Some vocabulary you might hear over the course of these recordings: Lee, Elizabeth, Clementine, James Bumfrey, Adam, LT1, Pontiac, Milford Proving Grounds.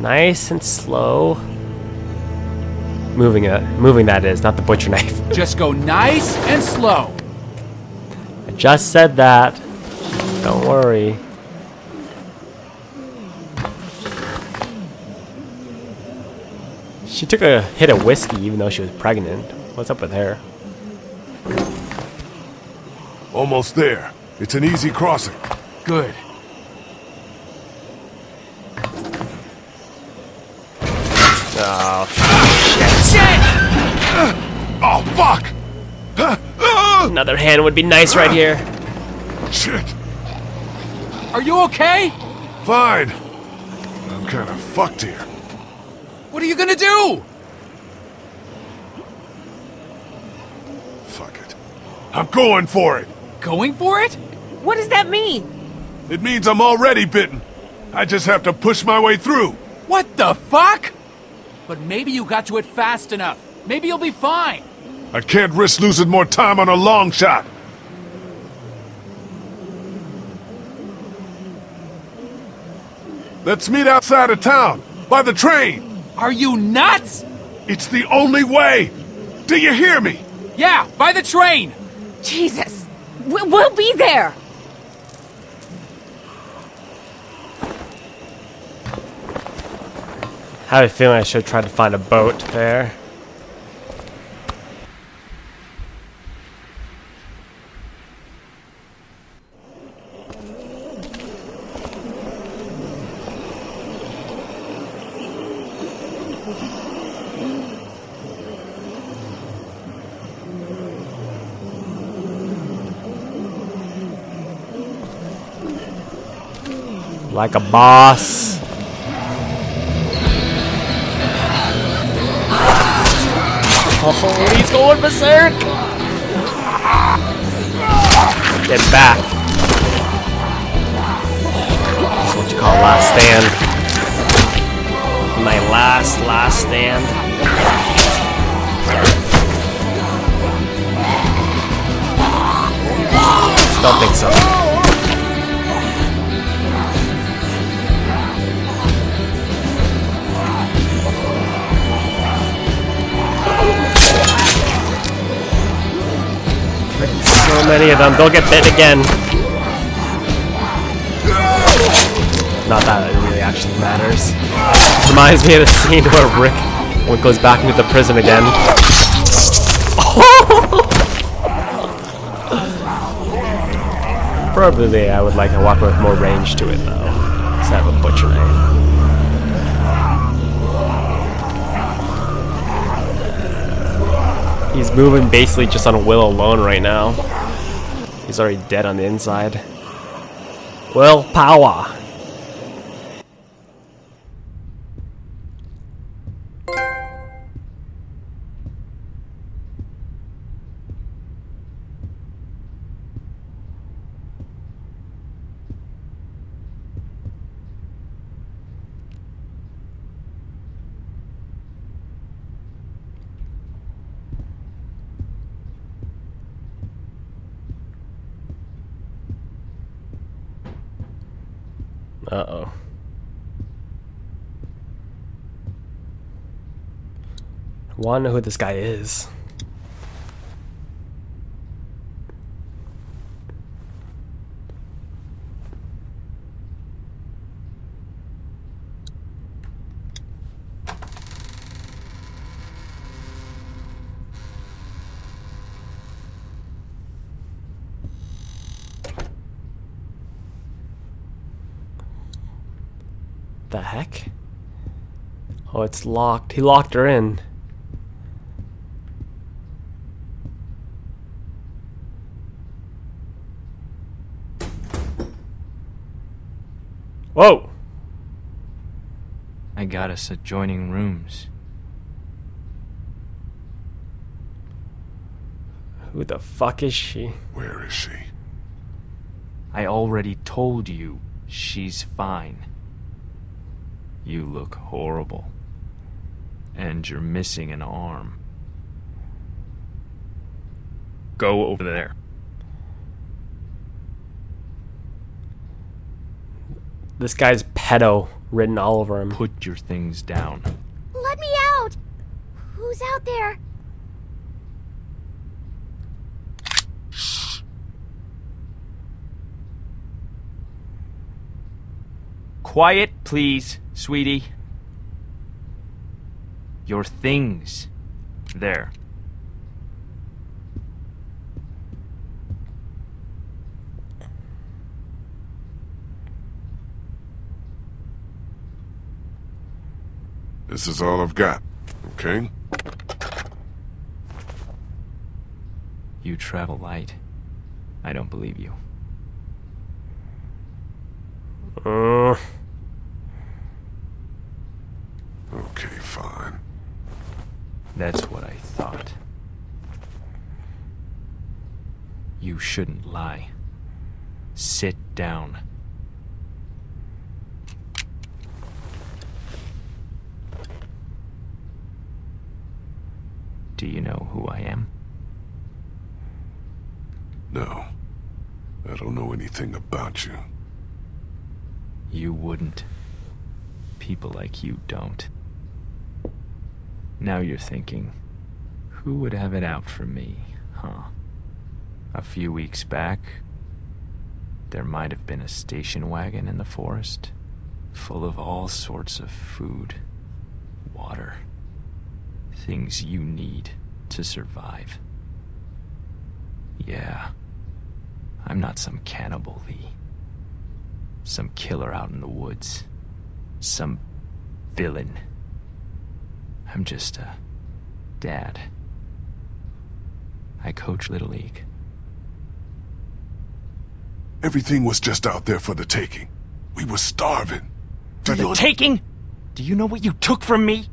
Nice and slow. Moving that is, not the butcher knife. Just go nice and slow. I just said that. Don't worry. She took a hit of whiskey even though she was pregnant. What's up with her? Almost there. It's an easy crossing. Good. Oh, shit. Oh, fuck. Another hand would be nice right here. Shit. Are you okay? Fine. I'm kind of fucked here. What are you gonna do? Fuck it. I'm going for it. Going for it? What does that mean? It means I'm already bitten. I just have to push my way through. What the fuck? But maybe you got to it fast enough. Maybe you'll be fine. I can't risk losing more time on a long shot. Let's meet outside of town, by the train. Are you nuts? It's the only way! Do you hear me? Yeah, by the train! Jesus! We'll be there! I have a feeling I should try to find a boat there. Like a boss. Oh, he's going berserk. Get back. That's what you call last stand. My last stand. Don't think so. So many of them. They'll get bit again. Not that it really actually matters. Reminds me of the scene where Rick goes back into the prison again. Probably I would like a walker with more range to it though. Because I have a butcher knife. He's moving basically just on will alone right now. He's already dead on the inside. Will power. Uh-oh. I want to know who this guy is. The heck? Oh, it's locked. He locked her in. Whoa! I got us adjoining rooms. Who the fuck is she? Where is she? I already told you she's fine. You look horrible. And you're missing an arm. Go over there. This guy's pedo. written all over him. Put your things down. Let me out! Who's out there? Quiet, please, sweetie. Your things. There. This is all I've got, okay? You travel light. I don't believe you. Okay, fine. That's what I thought. You shouldn't lie. Sit down. Do you know who I am? No. I don't know anything about you. You wouldn't. People like you don't. Now you're thinking, who would have it out for me, huh? A few weeks back, there might have been a station wagon in the forest, full of all sorts of food, water. Things you need to survive. Yeah, I'm not some cannibal, Lee. Some killer out in the woods. Some villain. I'm just a dad. I coach Little League. Everything was just out there for the taking. We were starving. For the taking? Do you know what you took from me?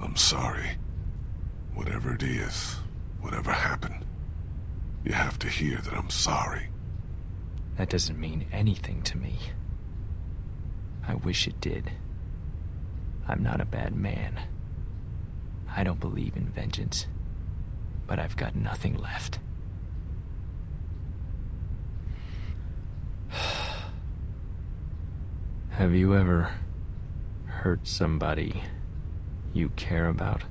I'm sorry. Whatever it is, whatever happened, you have to hear that I'm sorry. That doesn't mean anything to me. I wish it did. I'm not a bad man. I don't believe in vengeance, but I've got nothing left. Have you ever hurt somebody you care about?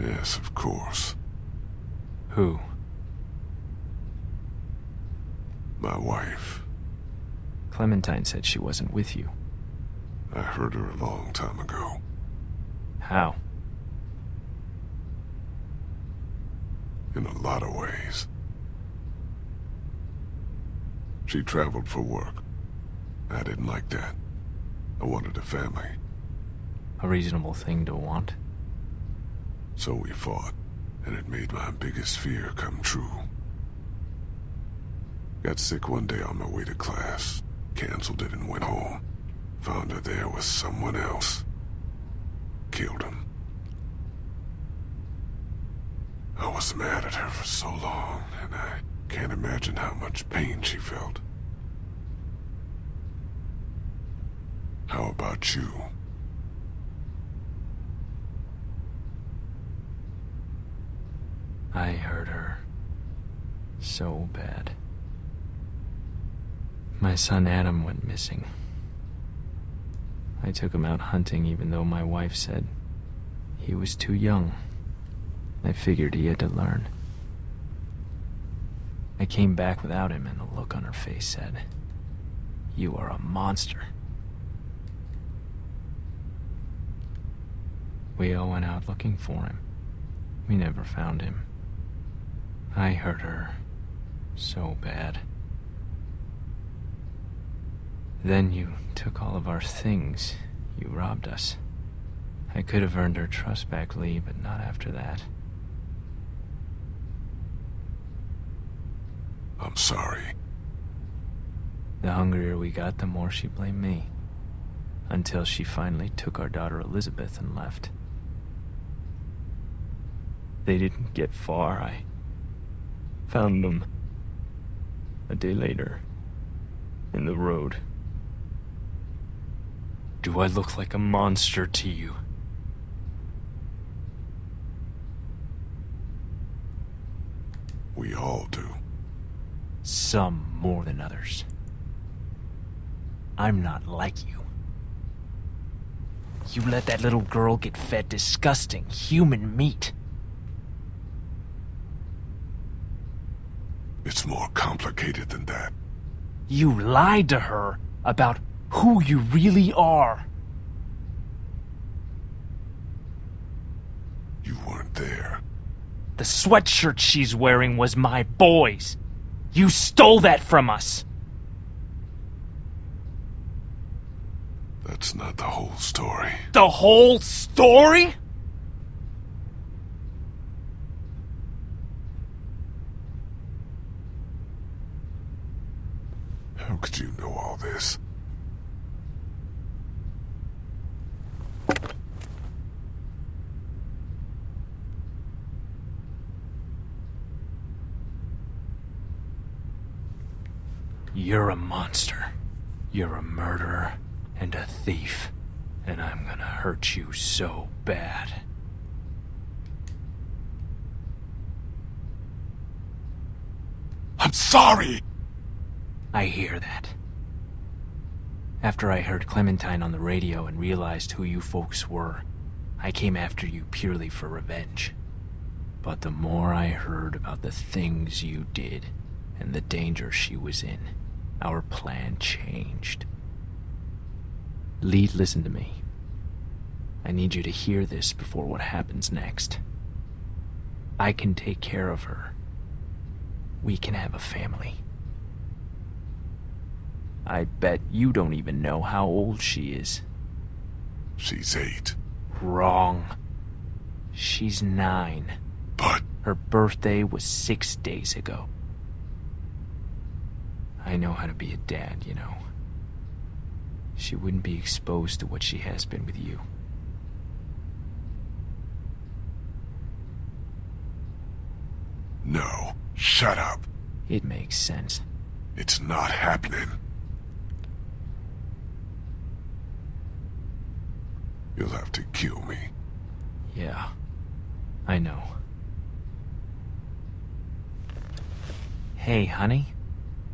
Yes, of course. Who? My wife. Clementine said she wasn't with you. I heard her a long time ago. How? In a lot of ways. She traveled for work. I didn't like that. I wanted a family. A reasonable thing to want. So we fought, and it made my biggest fear come true. Got sick one day on my way to class, canceled it and went home. Found her there with someone else. Killed him. I was mad at her for so long, and I can't imagine how much pain she felt. How about you? I hurt her so bad. My son Adam went missing. I took him out hunting even though my wife said he was too young. I figured he had to learn. I came back without him and the look on her face said, "You are a monster." We all went out looking for him. We never found him. I hurt her so bad. Then you took all of our things. You robbed us. I could have earned her trust back, Lee, but not after that. I'm sorry. The hungrier we got, the more she blamed me. Until she finally took our daughter Elizabeth and left. They didn't get far. I found them a day later in the road. Do I look like a monster to you? We all do. some more than others. I'm not like you. You let that little girl get fed disgusting human meat. It's more complicated than that. You lied to her about who you really are. You weren't there. The sweatshirt she's wearing was my boy's. You stole that from us. That's not the whole story. The whole story? How could you know all this? You're a monster. You're a murderer and a thief. And I'm gonna hurt you so bad. I'm sorry! I hear that. After I heard Clementine on the radio and realized who you folks were, I came after you purely for revenge. But the more I heard about the things you did and the danger she was in, our plan changed. Lee, listen to me. I need you to hear this before what happens next. I can take care of her. We can have a family. I bet you don't even know how old she is. She's 8. Wrong. She's 9. But... her birthday was 6 days ago. I know how to be a dad, you know. She wouldn't be exposed to what she has been with you. No, shut up. It makes sense. It's not happening. You'll have to kill me. Yeah, I know. Hey, honey.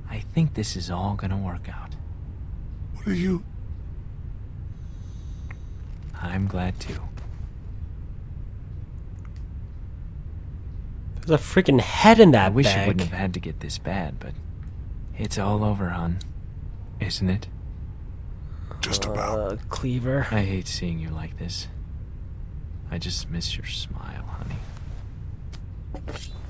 I think this is all gonna work out. What are you... I'm glad too. There's a freaking head in that bag. I wish it wouldn't have had to get this bad, but it's all over, hon. Isn't it? Just about. Cleaver. I hate seeing you like this. I just miss your smile, honey.